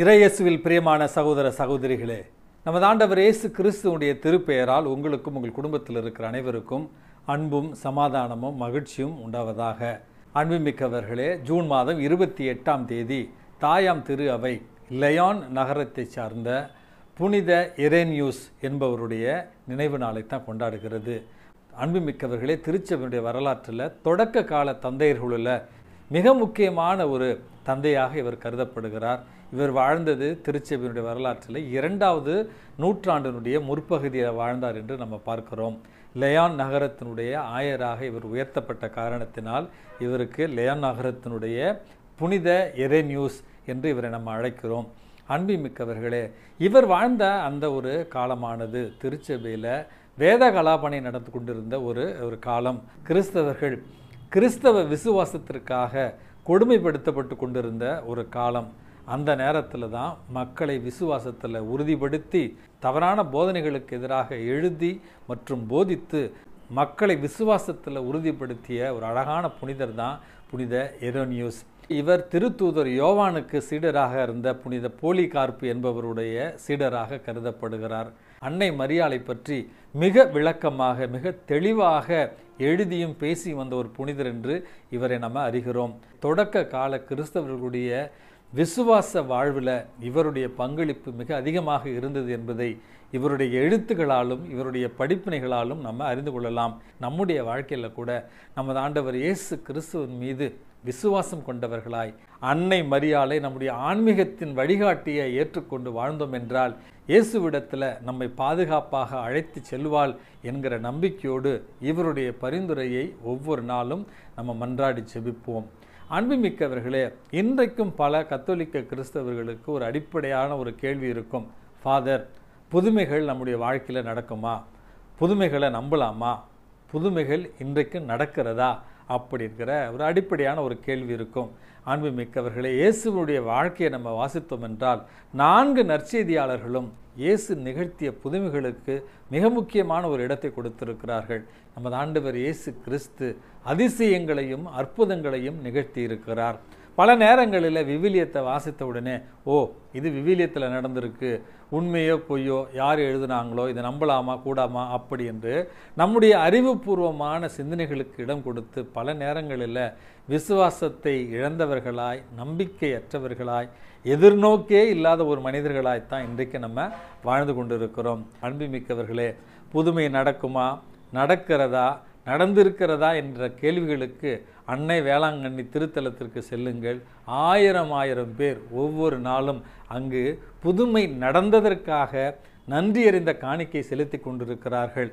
இறையேசுவில் பிரியமான சகோதர சகோதரிகளே, நமது ஆண்டவர் இயேசு கிறிஸ்துவுடைய திருப்பெயரால் உங்களுக்கும் உங்கள் குடும்பத்தில் இருக்கிற அனைவருக்கும் அன்பும் சமாதானமும் மகிழ்ச்சியும் உண்டாவதாக. அன்புமிக்கவர்களே, ஜூன் மாதம் 28ஆம் தேதி தாயாம் திரு அவை லியோன் நகரத்தை சார்ந்த புனித இரேன்யூஸ் என்பவருடைய நினைவு நாளைத்தான் கொண்டாடுகிறது. அன்புமிக்கவர்களே, திருச்சபையுடைய வரலாற்றில் தொடக்க கால தந்தையர்களுள்ள மிக முக்கியமான ஒரு தந்தையாக இவர் கருதப்படுகிறார். இவர் வாழ்ந்தது திருச்சபையினுடைய வரலாற்றில் 2வது நூற்றாண்டினுடைய முற்பகுதியில் வாழ்ந்தார் என்று நம்ம பார்க்கிறோம். லியோன் நகரத்தினுடைய ஆயராக இவர் உயர்த்தப்பட்ட காரணத்தினால் இவருக்கு லியோன் நகரத்தினுடைய புனித இரேன்யூஸ் என்று இவரை நம்ம அழைக்கிறோம். அன்பிமிக்கவர்களே, இவர் வாழ்ந்த அந்த ஒரு காலமானது திருச்சபையில் வேத கலாபனை நடந்து கொண்டிருந்த ஒரு காலம். கிறிஸ்தவர்கள் கிறிஸ்தவ விசுவாசத்திற்காக கொடுமைப்படுத்தப்பட்டு கொண்டிருந்த ஒரு காலம். அந்த நேரத்தில் தான் மக்களை விசுவாசத்தில் உறுதிப்படுத்தி தவறான போதனைகளுக்கு எதிராக எழுதி மற்றும் போதித்து மக்களை விசுவாசத்தில் உறுதிப்படுத்திய ஒரு அழகான புனிதர் தான் புனித இரேன்யூஸ். இவர் திருத்தூதர் யோவானுக்கு சீடராக இருந்த புனித போலிகார்பு என்பவருடைய சீடராக கருதப்படுகிறார். அன்னை மரியாளை பற்றி மிக விளக்கமாக மிக தெளிவாக எழுதியும் பேசி வந்த ஒரு புனிதர் என்று இவரை நம்ம அறிகிறோம். தொடக்க கால கிறிஸ்தவர்களுடைய விசுவாச வாழ்வில் இவருடைய பங்களிப்பு மிக அதிகமாக இருந்தது என்பதை இவருடைய எழுத்துக்களாலும் இவருடைய படிப்பினைகளாலும் நம்ம அறிந்து கொள்ளலாம். நம்முடைய வாழ்க்கையில் கூட நமது ஆண்டவர் இயேசு கிறிஸ்துவின் மீது விசுவாசம் கொண்டவர்களாய் அன்னை மரியாளை நம்முடைய ஆன்மீகத்தின் வழிகாட்டியை ஏற்றுக்கொண்டு வாழ்ந்தோம் என்றால் இயேசுவிடத்தில் நம்மை பாதுகாப்பாக அழைத்து செல்வாள் என்கிற நம்பிக்கையோடு இவருடைய பரிந்துரையை ஒவ்வொரு நாளும் நம்ம மன்றாடி செபிப்போம். அன்புமிக்கவர்களே, இன்றைக்கும் பல கத்தோலிக்க கிறிஸ்தவர்களுக்கு ஒரு அடிப்படையான ஒரு கேள்வி இருக்கும். ஃபாதர், புதுமைகள் நம்முடைய வாழ்க்கையில் நடக்குமா? புதுமைகளை நம்பலாமா? புதுமைகள் இன்றைக்கு நடக்கிறதா? அப்படிங்கிற ஒரு அடிப்படையான ஒரு கேள்வி இருக்கும். அன்புமிக்கவர்களே, இயேசுடைய வாழ்க்கையை நம்ம வாசித்தோம் என்றால் 4 நற்செய்தியாளர்களும் இயேசு நிகழ்த்திய புதுமைகளுக்கு மிக முக்கியமான ஒரு இடத்தை கொடுத்திருக்கிறார்கள். நமது ஆண்டவர் இயேசு கிறிஸ்து அதிசயங்களையும் அற்புதங்களையும் நிகழ்த்தி இருக்கிறார். பல நேரங்களில் விவிலியத்தை வாசித்த உடனே, ஓ, இது விவிலியத்தில் நடந்திருக்கு, உண்மையோ பொய்யோ, யார் எழுதுனாங்களோ, இதை நம்பலாமா கூடாமா அப்படி என்று நம்முடைய அறிவுபூர்வமான சிந்தனைகளுக்கு இடம் கொடுத்து பல நேரங்களில் விசுவாசத்தை இழந்தவர்களாய் நம்பிக்கையற்றவர்களாய் எதிர்நோக்கே இல்லாத ஒரு மனிதர்களாய்த்தான் இன்றைக்கு நம்ம வாழ்ந்து கொண்டிருக்கிறோம். அன்புமிக்கவர்களே, புதுமை நடக்குமா, நடக்கிறதா, நடந்திருக்கிறதா என்ற கேள்விகளுக்கு அன்னை வேளாங்கண்ணி திருத்தலத்திற்கு செல்லுங்கள். 1000 பேர் ஒவ்வொரு நாளும் அங்கு புதுமை நடந்ததற்காக நன்றியறிந்த காணிக்கை செலுத்தி கொண்டிருக்கிறார்கள்.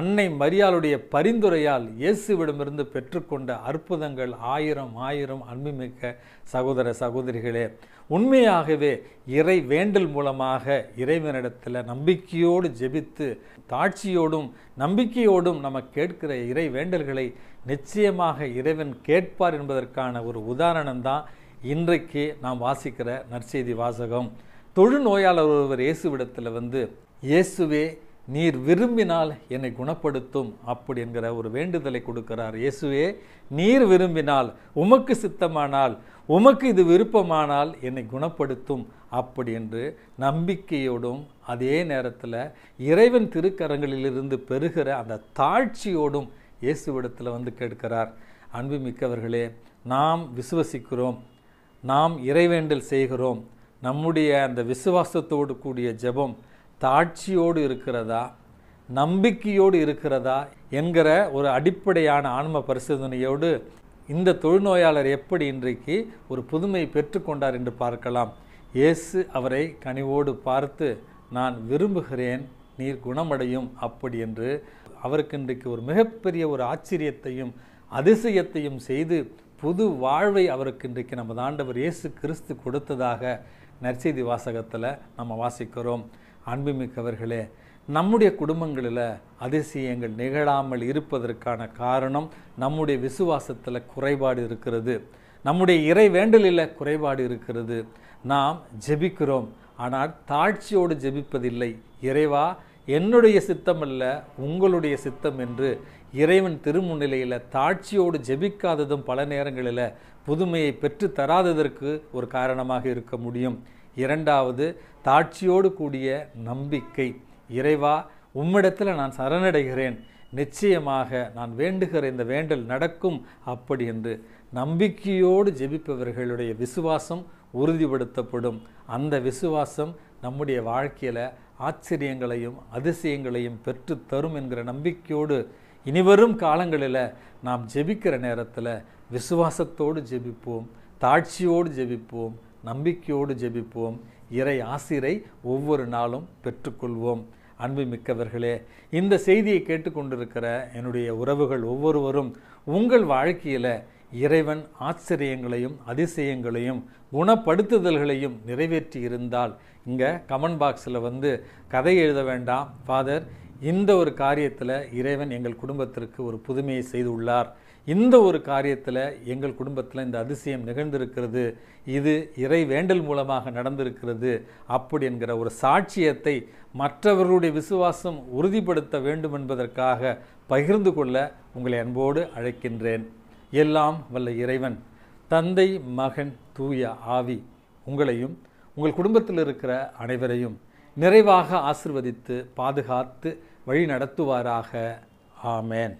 அன்னை மரியாளுடைய பரிந்துரையால் இயேசுவிடமிருந்து பெற்றுக்கொண்ட அற்புதங்கள் 1000. அன்புமிக்க சகோதர சகோதரிகளே, உண்மையாகவே இறை வேண்டல் மூலமாக இறைவனிடத்தில் நம்பிக்கையோடு ஜெபித்து தாட்சியோடும் நம்பிக்கையோடும் நம்ம கேட்கிற இறை வேண்டல்களை நிச்சயமாக இறைவன் கேட்பார் என்பதற்கான ஒரு உதாரணம்தான் இன்றைக்கு நாம் வாசிக்கிற நற்செய்தி வாசகம். தொழுநோயாளர் ஒருவர் இயேசுவிடத்தில் வந்து, இயேசுவே, நீர் விரும்பினால் என்னை குணப்படுத்தும் அப்படிங்கிற ஒரு வேண்டுதலை கொடுக்கிறார். இயேசுவே, நீர் விரும்பினால், உமக்கு சித்தமானால், உமக்கு இது விருப்பமானால் என்னை குணப்படுத்தும் அப்படி என்று நம்பிக்கையோடும் அதே நேரத்தில் இறைவன் திருக்கரங்களிலிருந்து பெறுகிற அந்த தாழ்ச்சியோடும் இயேசுவிடத்தில் வந்து கேட்கிறார். அன்புமிக்கவர்களே, நாம் விசுவசிக்கிறோம், நாம் இறைவேண்டல் செய்கிறோம், நம்முடைய அந்த விசுவாசத்தோடு கூடிய ஜெபம் தாட்சியோடு இருக்கிறதா, நம்பிக்கையோடு இருக்கிறதா என்கிற ஒரு அடிப்படையான ஆன்ம பரிசோதனையோடு இந்த தொழுநோயாளர் எப்படி இன்றைக்கு ஒரு புதுமையை பெற்றுக்கொண்டார் என்று பார்க்கலாம். இயேசு அவரை கனிவோடு பார்த்து, நான் விரும்புகிறேன், நீர் குணமடையும் அப்படி என்று அவருக்கு இன்றைக்கு ஒரு மிகப்பெரிய ஒரு ஆச்சரியத்தையும் அதிசயத்தையும் செய்து புது வாழ்வை அவருக்கு இன்றைக்கு நமது ஆண்டவர் இயேசு கிறிஸ்து கொடுத்ததாக நற்செய்தி வாசகத்தில் நம்ம வாசிக்கிறோம். அன்புமிக்கவர்களே, நம்முடைய குடும்பங்களில் அதிசயங்கள் நிகழாமல் இருப்பதற்கான காரணம் நம்முடைய விசுவாசத்தில் குறைபாடு இருக்கிறது, நம்முடைய இறை வேண்டலில் குறைபாடு இருக்கிறது. நாம் ஜெபிக்கிறோம், ஆனால் தாழ்ச்சியோடு ஜெபிப்பதில்லை. இறைவா, என்னுடைய சித்தம் அல்ல, உங்களுடைய சித்தம் என்று இறைவன் திருமுன்னிலையில் தாட்சியோடு ஜெபிக்காததும் பல நேரங்களில் புதுமையை பெற்று தராததற்கு ஒரு காரணமாக இருக்க முடியும். இரண்டாவது தாட்சியோடு கூடிய நம்பிக்கை. இறைவா, உம்மிடத்தில் நான் சரணடைகிறேன், நிச்சயமாக நான் வேண்டுகிற இந்த வேண்டல் நடக்கும் அப்படி என்று நம்பிக்கையோடு ஜெபிப்பவர்களுடைய விசுவாசம் உறுதிப்படுத்தப்படும். அந்த விசுவாசம் நம்முடைய வாழ்க்கையில் ஆச்சரியங்களையும் அதிசயங்களையும் பெற்று தரும் என்கிற நம்பிக்கையோடு இனிவரும் காலங்களில் நாம் ஜெபிக்கிற நேரத்தில் விசுவாசத்தோடு ஜெபிப்போம், தாட்சியோடு ஜெபிப்போம், நம்பிக்கையோடு ஜெபிப்போம். இறை ஆசிரை ஒவ்வொரு நாளும் பெற்றுக்கொள்வோம். அன்பு மிக்கவர்களே, இந்த செய்தியை கேட்டுக்கொண்டிருக்கிற என்னுடைய உறவுகள் ஒவ்வொருவரும் உங்கள் வாழ்க்கையில் இறைவன் ஆச்சரியங்களையும் அதிசயங்களையும் குணப்படுத்துதல்களையும் நிறைவேற்றி இருந்தால் இங்கே கமெண்ட் பாக்ஸில் வந்து கதை எழுத வேண்டாம், ஃபாதர் இந்த ஒரு காரியத்தில் இறைவன் எங்கள் குடும்பத்திற்கு ஒரு புதுமையை செய்துள்ளார், இந்த ஒரு காரியத்தில் எங்கள் குடும்பத்தில் இந்த அதிசயம் நிகழ்ந்திருக்கிறது, இது இறை வேண்டல் மூலமாக நடந்திருக்கிறது அப்படி என்கிற ஒரு சாட்சியத்தை மற்றவர்களுடைய விசுவாசம் உறுதிப்படுத்த வேண்டும் என்பதற்காக பகிர்ந்து கொள்ள உங்களை அன்போடு அழைக்கின்றேன். எல்லாம் வல்ல இறைவன், தந்தை, மகன், தூய ஆவி உங்களையும் உங்கள் குடும்பத்தில் இருக்கிற அனைவரையும் நிறைவாக ஆசிர்வதித்து பாதுகாத்து வழி நடத்துவாராக. ஆமேன்.